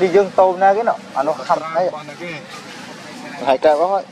Đi dương tôm na cái nọ, nó khăm đấy. Hải cào quá thôi.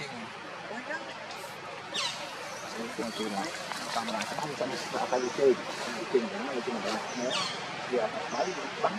Hãy subscribe cho kênh Ghiền Mì Gõ để không bỏ lỡ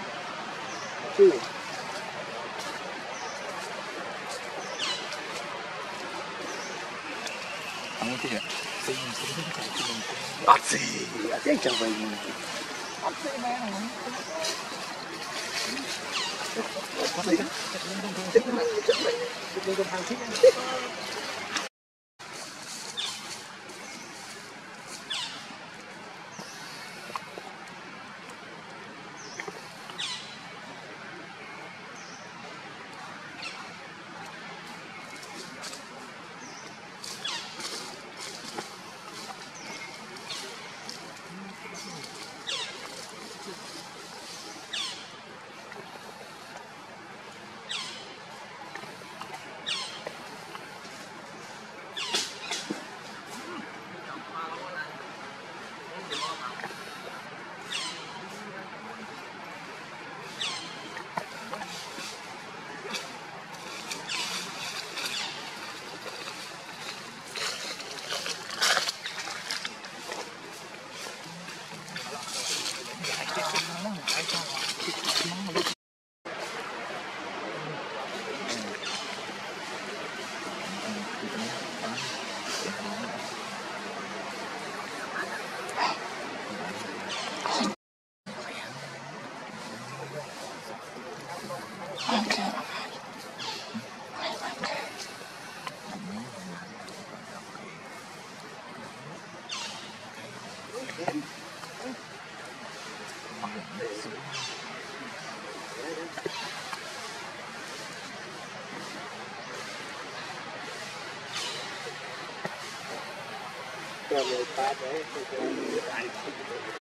những video hấp dẫn.